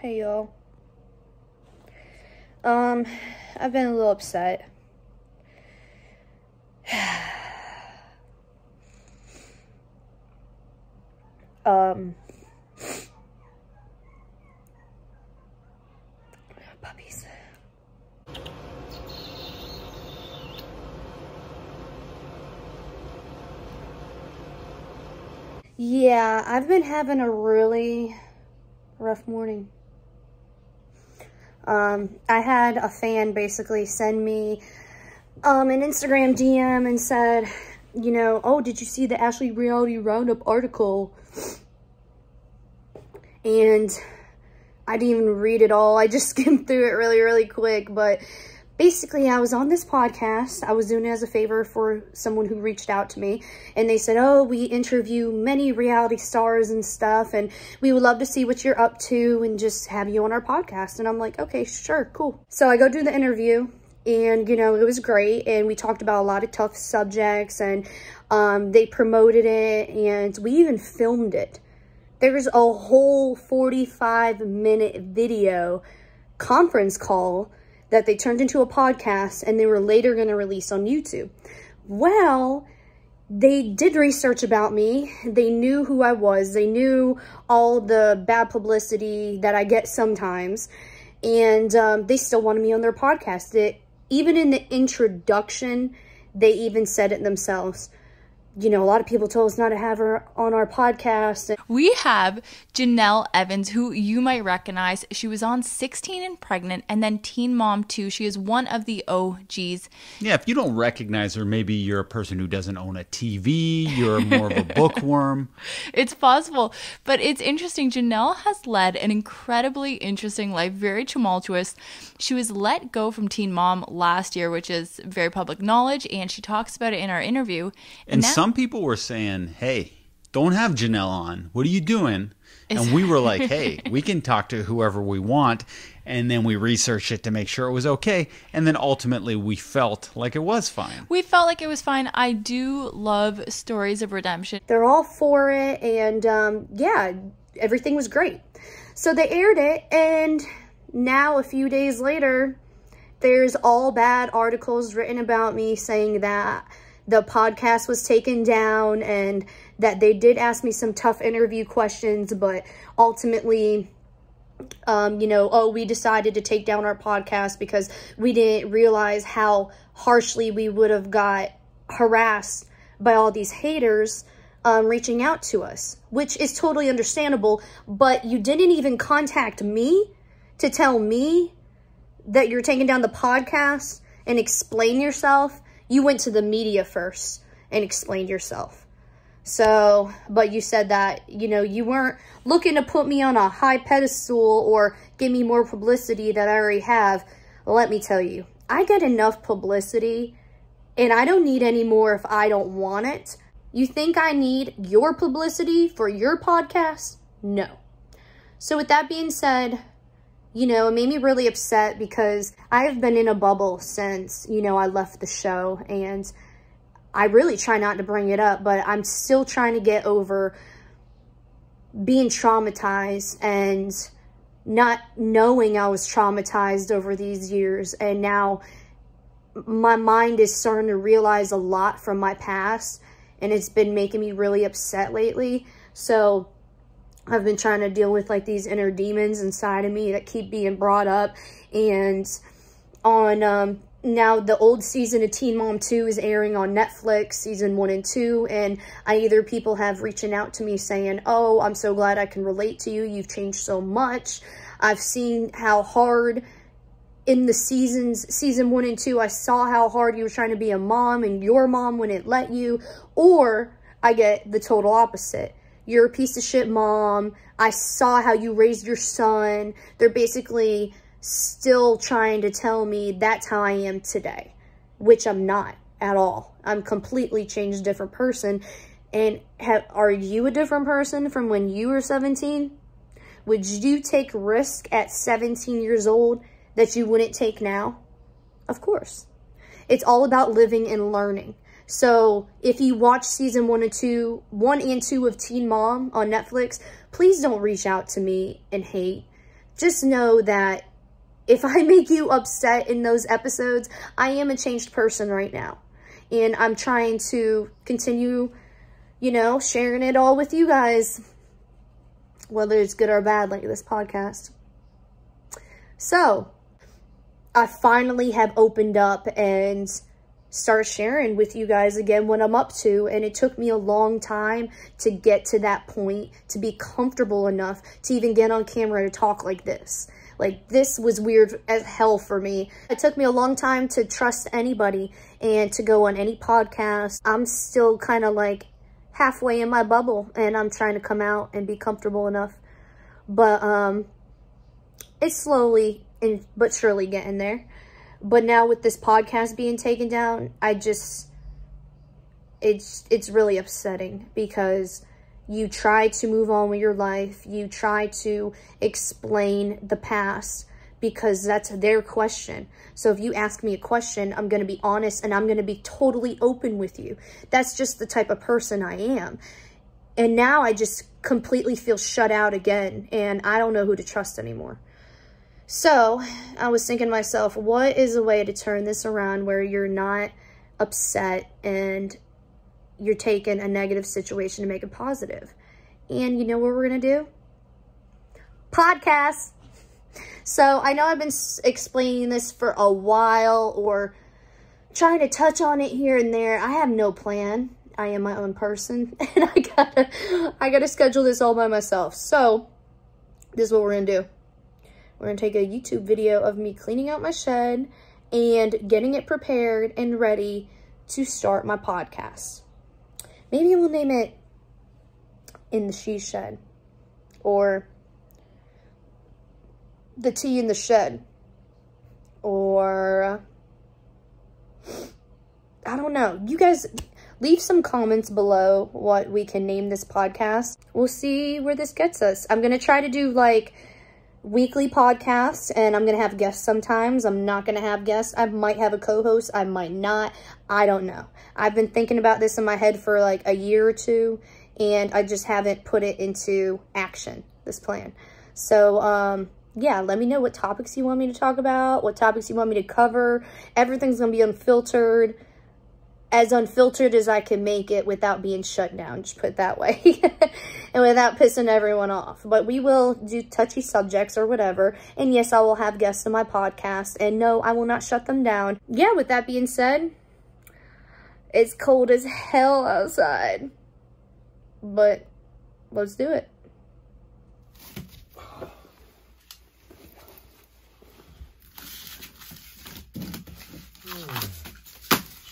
Hey y'all. I've been a little upset. Puppies. Yeah, I've been having a really rough morning. I had a fan basically send me an Instagram DM and said, you know, oh, did you see the Ashley Reality Roundup article? And I didn't even read it all. I just skimmed through it really, really quick. But basically, I was on this podcast. I was doing it as a favor for someone who reached out to me. And they said, oh, we interview many reality stars and stuff. And we would love to see what you're up to and just have you on our podcast. And I'm like, okay, sure, cool. So I go do the interview. And, you know, it was great. And we talked about a lot of tough subjects. And they promoted it. And we even filmed it. There's a whole 45-minute video conference call that they turned into a podcast and they were later going to release on YouTube. Well, they did research about me. They knew who I was. They knew all the bad publicity that I get sometimes. And they still wanted me on their podcast. Even in the introduction, they even said it themselves. You know, a lot of people told us not to have her on our podcast. We have Jenelle Evans, who you might recognize. She was on 16 and Pregnant and then Teen Mom 2. She is one of the OGs. Yeah, if you don't recognize her, maybe you're a person who doesn't own a TV. You're more of a bookworm. It's possible. But it's interesting. Jenelle has led an incredibly interesting life, very tumultuous. She was let go from Teen Mom last year, which is very public knowledge. And she talks about it in our interview. And now some people were saying, hey, don't have Jenelle on. What are you doing? And we were like, hey, we can talk to whoever we want. And then we researched it to make sure it was okay. And then ultimately we felt like it was fine. We felt like it was fine. I do love stories of redemption. They're all for it. And yeah, everything was great. So they aired it. And now a few days later, there's all bad articles written about me saying that the podcast was taken down and that they did ask me some tough interview questions, but ultimately, you know, oh, we decided to take down our podcast because we didn't realize how harshly we would have got harassed by all these haters reaching out to us, which is totally understandable, but you didn't even contact me to tell me that you're taking down the podcast and explain yourself. You went to the media first and explained yourself. So, but you said that, you know, you weren't looking to put me on a high pedestal or give me more publicity that I already have. Let me tell you, I get enough publicity and I don't need any more if I don't want it. You think I need your publicity for your podcast? No. So with that being said, you know, it made me really upset because I've been in a bubble since, you know, I left the show, and I really try not to bring it up, but I'm still trying to get over being traumatized and not knowing I was traumatized over these years. And now my mind is starting to realize a lot from my past, and it's been making me really upset lately. So I've been trying to deal with like these inner demons inside of me that keep being brought up. And on now the old season of Teen Mom 2 is airing on Netflix, season 1 and 2. And either people have reaching out to me saying, oh, I'm so glad I can relate to you. You've changed so much. I've seen how hard in the seasons, season 1 and 2, I saw how hard you were trying to be a mom and your mom wouldn't let you. Or I get the total opposite. You're a piece of shit mom. I saw how you raised your son. They're basically still trying to tell me that's how I am today, which I'm not at all. I'm completely changed, different person. And are you a different person from when you were 17? Would you take risk at 17 years old that you wouldn't take now? Of course. It's all about living and learning. So if you watch season 1 and 2 of Teen Mom on Netflix, please don't reach out to me and hate. just know that if I make you upset in those episodes, I am a changed person right now. And I'm trying to continue, you know, sharing it all with you guys, whether it's good or bad, like this podcast. So I finally have opened up and start sharing with you guys again what I'm up to, and it took me a long time to get to that point, to be comfortable enough to even get on camera to talk like this. Like, this was weird as hell for me. It took me a long time to trust anybody and to go on any podcast. I'm still kind of like halfway in my bubble, and I'm trying to come out and be comfortable enough, but it's slowly and but surely getting there. But now with this podcast being taken down, I just, it's really upsetting, because you try to move on with your life. You try to explain the past, because that's their question. So if you ask me a question, I'm going to be honest, and I'm going to be totally open with you. That's just the type of person I am. And now I just completely feel shut out again, and I don't know who to trust anymore. So I was thinking to myself, what is a way to turn this around where you're not upset and you're taking a negative situation to make it positive? And you know what we're going to do? Podcasts. So I know I've been explaining this for a while, or trying to touch on it here and there. I have no plan. I am my own person, and I gotta schedule this all by myself. So this is what we're going to do. We're going to take a YouTube video of me cleaning out my shed and getting it prepared and ready to start my podcast. Maybe we'll name it In the She Shed, or The Tea in the Shed, or I don't know. You guys leave some comments below what we can name this podcast. We'll see where this gets us. I'm going to try to do like weekly podcasts, and I'm gonna have guests sometimes. I'm not gonna have guests. I might have a co-host, I might not. I don't know. I've been thinking about this in my head for like a year or two, and I just haven't put it into action, this plan. So yeah, let me know what topics you want me to talk about, what topics you want me to cover. Everything's gonna be unfiltered, as unfiltered as I can make it without being shut down, just put it that way, and without pissing everyone off. But we will do touchy subjects or whatever, and yes, I will have guests on my podcast, and no, I will not shut them down. Yeah, with that being said, it's cold as hell outside, but let's do it.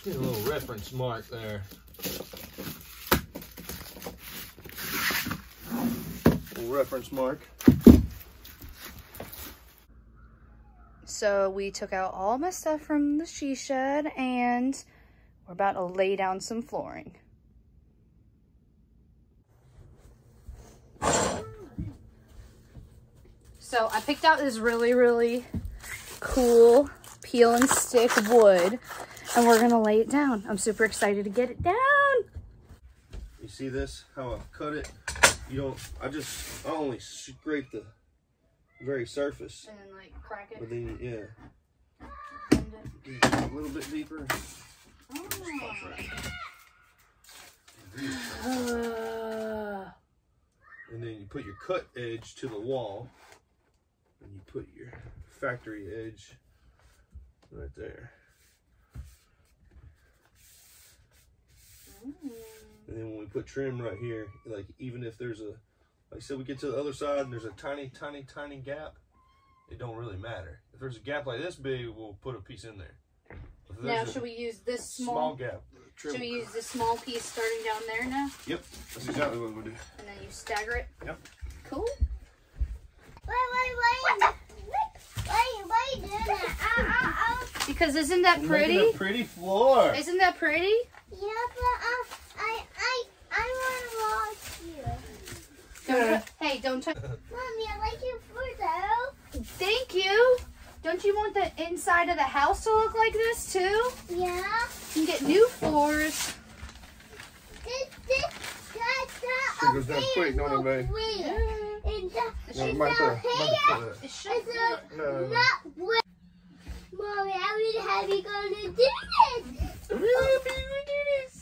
A little reference mark there. Little reference mark. So we took out all my stuff from the she shed, and we're about to lay down some flooring. So I picked out this really cool peel and stick wood, and we're gonna lay it down. I'm super excited to get it down. You see this, how I cut it? You don't, I only scrape the very surface. And then like crack it? But then, yeah. It. A little bit deeper. Oh. And then you put your cut edge to the wall, and you put your factory edge right there. And then when we put trim right here, like even if there's a, like say we get to the other side and there's a tiny gap, it don't really matter. If there's a gap like this big, we'll put a piece in there. Now should we use this small gap? Should we use this small piece starting down there now? Yep, that's exactly what we'll do. And then you stagger it? Yep. Cool. Why are you doing that? Because isn't that pretty? You're making a pretty floor. Isn't that pretty? Yeah, but I want to watch you. Don't, hey, don't touch. Mommy, I like your floor though. Thank you. Don't you want the inside of the house to look like this too? Yeah. You can get new floors. This, that, that, up there. It goes down quick, don't it, babe? It's not here. Mommy, I'm really happy going to do this. I'm really happy you can do this.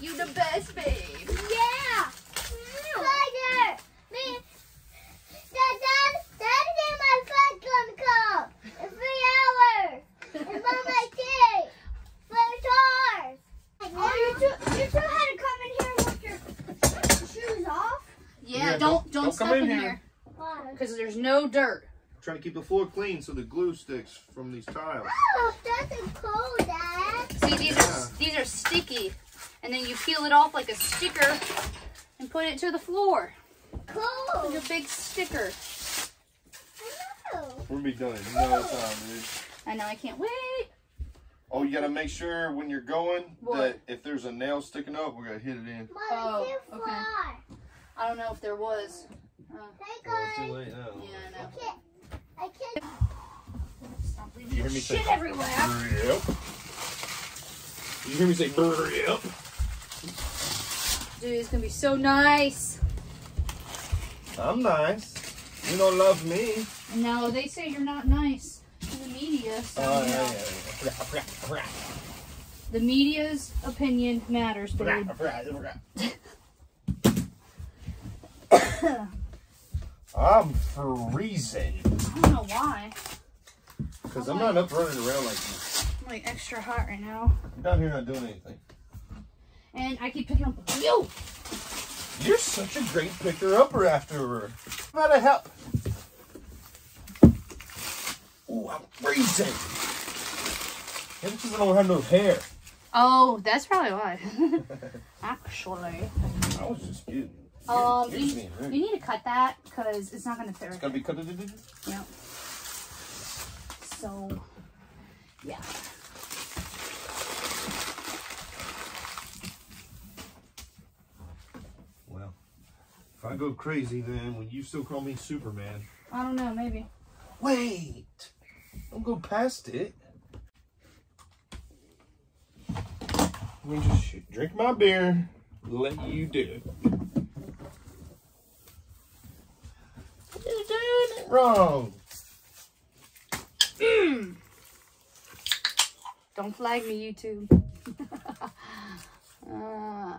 You the best, babe. Yeah. Kaiser. Me. Dad and my friend gonna come in 3 hours. And Mom, I take 5 hours. Oh, you two had to come in here with your shoes off? Yeah, don't step come in here. Because there's no dirt. Trying to keep the floor clean so the glue sticks from these tiles. Oh, that's cool, Dad. See, these are sticky, and then you peel it off like a sticker and put it to the floor. Cool. Your big sticker. I know. We're gonna be done. You know what time it is. I know. I can't wait. Oh, you gotta make sure when you're going that if there's a nail sticking up, we're gonna hit it in. Oh, okay. I don't know if there was. It's too late now. Yeah, I know. I can't. Stop leaving your shit everywhere. Yep. You hear me say, hurry up. Dude, it's going to be so nice. I'm nice. You don't love me. No, they say you're not nice to the media. So yeah. The media's opinion matters, dude. I'm freezing. I don't know why. Because I'm not up running around like this. I'm like extra hot right now. I'm down here not doing anything. And I keep picking up. You! You're such a great picker-upper after her. I'm out of help. Ooh, I'm freezing. Maybe because I don't have no hair. Oh, that's probably why. Actually. I was just kidding. You need to cut that because it's not going to fit. It's going to be cut. Yeah. So, yeah. Well, if I go crazy, then will you still call me Superman? I don't know. Maybe. Wait. Don't go past it. Let me just drink my beer. Let you do it. Wrong. Don't flag me, YouTube. All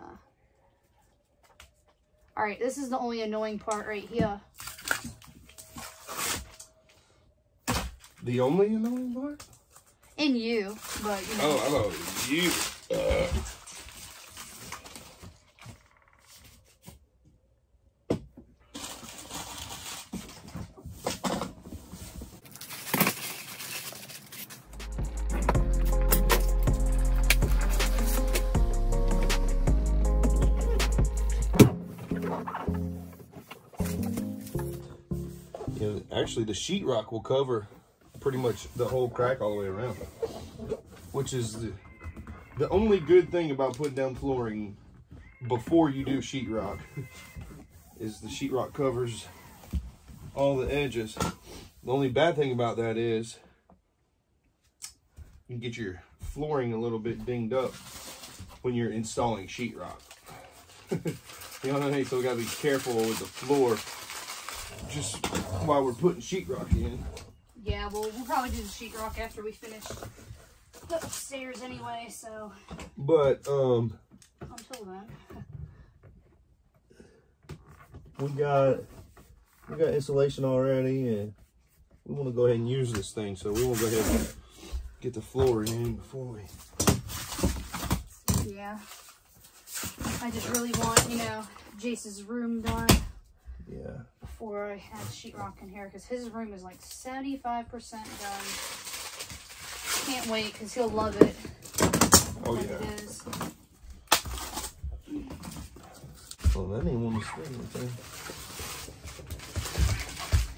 right, this is the only annoying part right here. The only annoying part? In you, but you know. Oh, I know you. Actually, the sheetrock will cover pretty much the whole crack all the way around, which is the only good thing about putting down flooring before you do sheetrock is the sheetrock covers all the edges. The only bad thing about that is you can get your flooring a little bit dinged up when you're installing sheetrock. You know what I mean? So we gotta be careful with the floor. Just while we're putting sheetrock in. Yeah, well, we'll probably do the sheetrock after we finish the upstairs anyway, so. But, until then. We got insulation already, and we want to go ahead and use this thing, so we will go ahead and get the floor in before we. Yeah. I just really want, you know, Jace's room done. Yeah. Before I had sheetrock in here, because his room is like 75% done. Can't wait, because he'll love it. Oh, like yeah. It is. Well, that ain't one mistake, I think.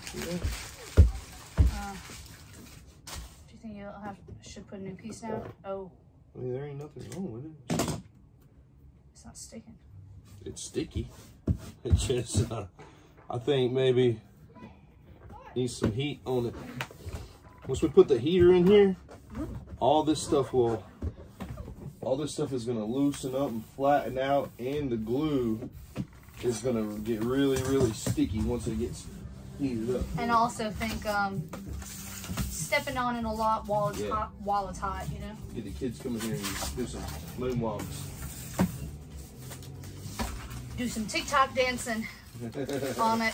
Yeah. Do you think you'll should put a new piece down? Oh. I mean, there ain't nothing wrong with it. It's not sticking. It's sticky. It's just, I think maybe needs some heat on it. Once we put the heater in here, all this stuff is gonna loosen up and flatten out, and the glue is gonna get really, really sticky once it gets And also think stepping on it a lot while it's hot, you know. Get the kids coming here and do some moonwalks. Do some TikTok dancing on it.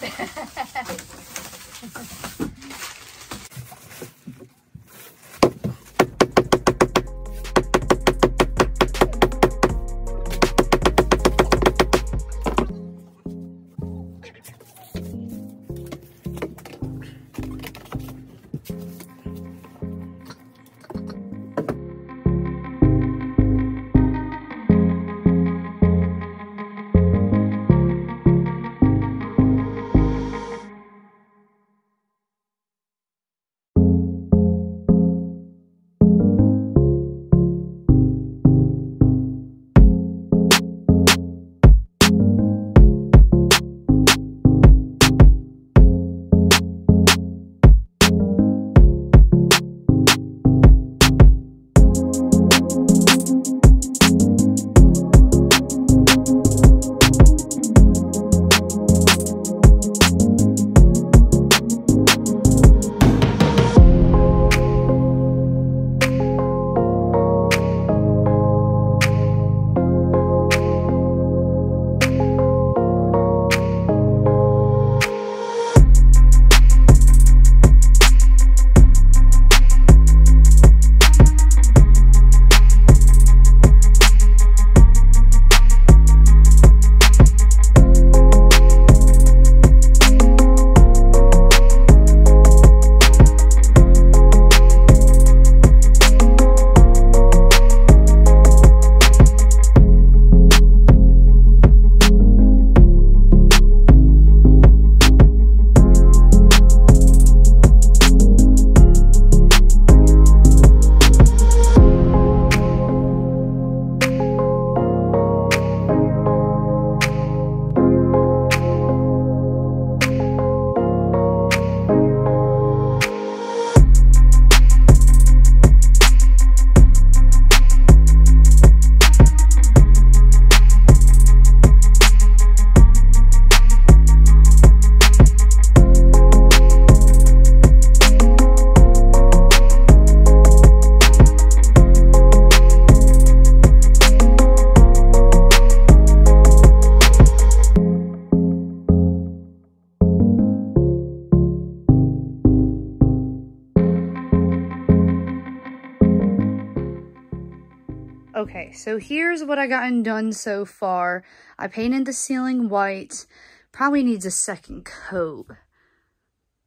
Okay, so here's what I gotten done so far. I painted the ceiling white. Probably needs a second coat,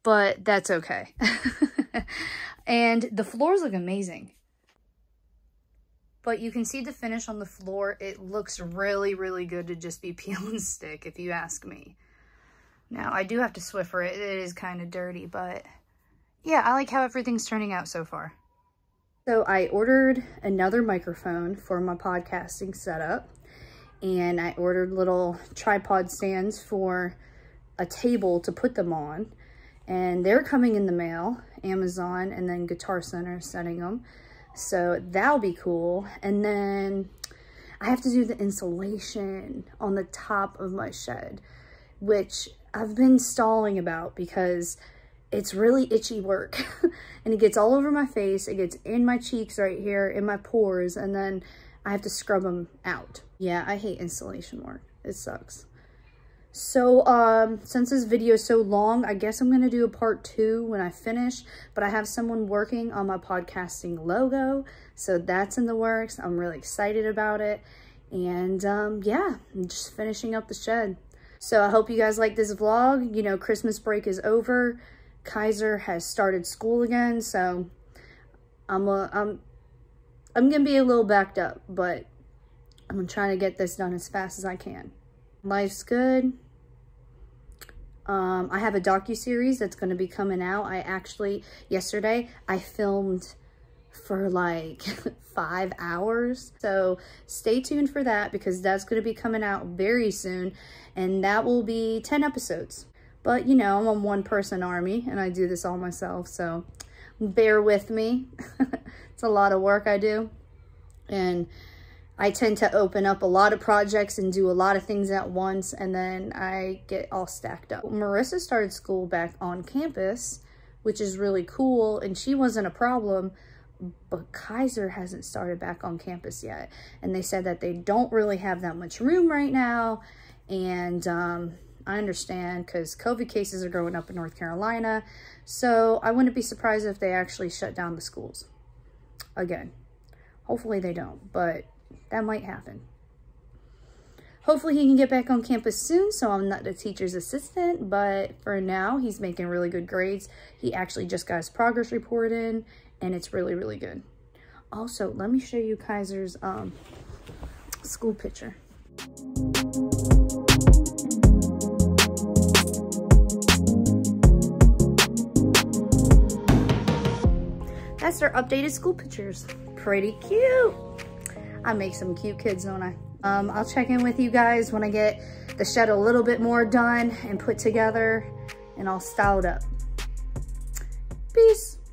but that's okay. And the floors look amazing. But you can see the finish on the floor. It looks really, really good to just be peel and stick, if you ask me. Now, I do have to Swiffer it. It is kind of dirty, but yeah, I like how everything's turning out so far. So I ordered another microphone for my podcasting setup, and I ordered little tripod stands for a table to put them on, and they're coming in the mail, Amazon, and then Guitar Center is sending them. So that'll be cool. And then I have to do the insulation on the top of my shed, which I've been stalling about because it's really itchy work. And it gets all over my face. It gets in my cheeks right here, in my pores, and then I have to scrub them out. Yeah, I hate installation work. It sucks. So, since this video is so long, I guess I'm going to do a part 2 when I finish, but I have someone working on my podcasting logo, so that's in the works. I'm really excited about it. And, yeah, I'm just finishing up the shed. So I hope you guys like this vlog. You know, Christmas break is over. Kaiser has started school again, so I'm gonna be a little backed up, but I'm gonna try to get this done as fast as I can. Life's good. I have a docu-series that's gonna be coming out. I actually, yesterday, I filmed for like 5 hours, so stay tuned for that, because that's gonna be coming out very soon, and that will be 10 episodes. But, you know, I'm a one-person army, and I do this all myself, so bear with me. It's a lot of work I do, and I tend to open up a lot of projects and do a lot of things at once, and then I get all stacked up. Marissa started school back on campus, which is really cool, and she wasn't a problem, but Kaiser hasn't started back on campus yet. And they said that they don't really have that much room right now, and I understand because COVID cases are growing up in North Carolina, so I wouldn't be surprised if they actually shut down the schools again. Hopefully they don't, but that might happen. Hopefully he can get back on campus soon, so I'm not a teacher's assistant, but for now, he's making really good grades. He actually just got his progress report in, and it's really, really good. Also, let me show you Kaiser's school picture. That's their updated school pictures. Pretty cute. I make some cute kids, don't I? I'll check in with you guys when I get the shed a little bit more done and put together and all styled up. Peace.